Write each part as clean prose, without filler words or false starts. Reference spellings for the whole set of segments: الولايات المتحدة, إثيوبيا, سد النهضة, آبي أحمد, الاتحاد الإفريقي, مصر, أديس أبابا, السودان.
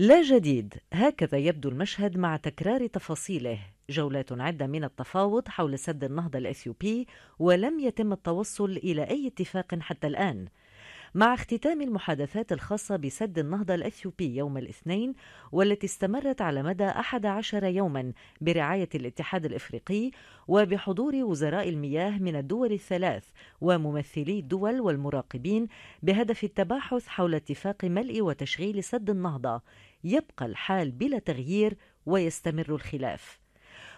لا جديد، هكذا يبدو المشهد مع تكرار تفاصيله. جولات عدة من التفاوض حول سد النهضة الإثيوبي، ولم يتم التوصل إلى أي اتفاق حتى الآن. مع اختتام المحادثات الخاصة بسد النهضة الإثيوبي يوم الاثنين، والتي استمرت على مدى 11 يوما برعاية الاتحاد الإفريقي وبحضور وزراء المياه من الدول الثلاث وممثلي الدول والمراقبين، بهدف التباحث حول اتفاق ملء وتشغيل سد النهضة، يبقى الحال بلا تغيير ويستمر الخلاف.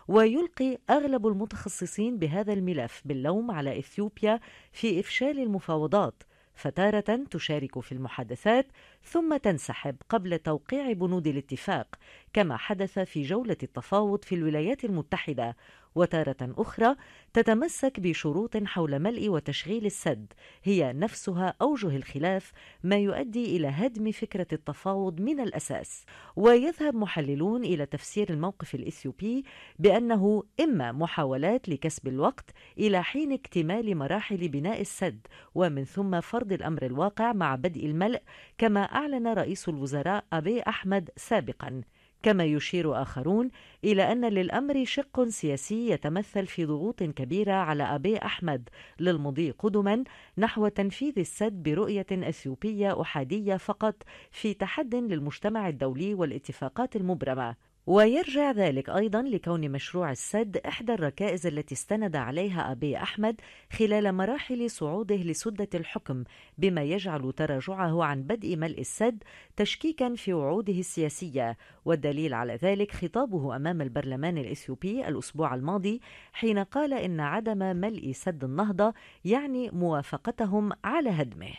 ويلقي أغلب المتخصصين بهذا الملف باللوم على إثيوبيا في إفشال المفاوضات، فتارة تشارك في المحادثات ثم تنسحب قبل توقيع بنود الاتفاق، كما حدث في جولة التفاوض في الولايات المتحدة، وتارة أخرى تتمسك بشروط حول ملء وتشغيل السد هي نفسها أوجه الخلاف، ما يؤدي إلى هدم فكرة التفاوض من الأساس. ويذهب محللون إلى تفسير الموقف الإثيوبي بأنه إما محاولات لكسب الوقت إلى حين اكتمال مراحل بناء السد، ومن ثم فرض الأمر الواقع مع بدء الملء، كما أعلن رئيس الوزراء آبي أحمد سابقاً. كما يشير آخرون إلى أن للأمر شق سياسي يتمثل في ضغوط كبيرة على آبي أحمد للمضي قدما نحو تنفيذ السد برؤية أثيوبية أحادية فقط، في تحد للمجتمع الدولي والاتفاقات المبرمة. ويرجع ذلك أيضا لكون مشروع السد إحدى الركائز التي استند عليها آبي أحمد خلال مراحل صعوده لسدة الحكم، بما يجعل تراجعه عن بدء ملء السد تشكيكا في وعوده السياسية. والدليل على ذلك خطابه أمام البرلمان الإثيوبي الأسبوع الماضي، حين قال إن عدم ملء سد النهضة يعني موافقتهم على هدمه.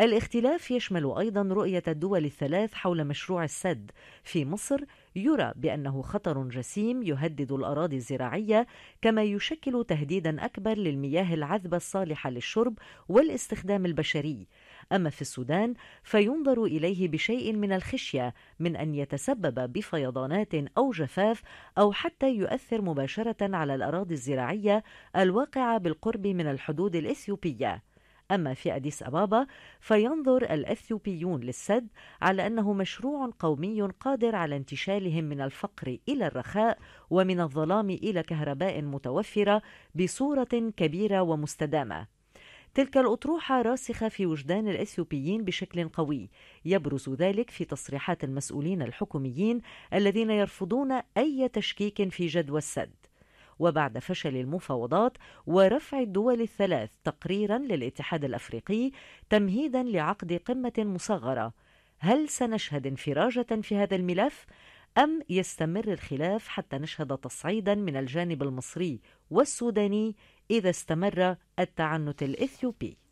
الاختلاف يشمل أيضا رؤية الدول الثلاث حول مشروع السد. في مصر يرى بأنه خطر جسيم يهدد الأراضي الزراعية، كما يشكل تهديدا أكبر للمياه العذبة الصالحة للشرب والاستخدام البشري. أما في السودان فينظر إليه بشيء من الخشية من أن يتسبب بفيضانات أو جفاف، أو حتى يؤثر مباشرة على الأراضي الزراعية الواقعة بالقرب من الحدود الإثيوبية. أما في أديس أبابا فينظر الأثيوبيون للسد على أنه مشروع قومي قادر على انتشالهم من الفقر إلى الرخاء، ومن الظلام إلى كهرباء متوفرة بصورة كبيرة ومستدامة. تلك الأطروحة راسخة في وجدان الإثيوبيين بشكل قوي، يبرز ذلك في تصريحات المسؤولين الحكوميين الذين يرفضون أي تشكيك في جدوى السد. وبعد فشل المفاوضات ورفع الدول الثلاث تقريرا للاتحاد الأفريقي تمهيدا لعقد قمة مصغرة، هل سنشهد انفراجة في هذا الملف؟ أم يستمر الخلاف حتى نشهد تصعيدا من الجانب المصري والسوداني إذا استمر التعنت الإثيوبي؟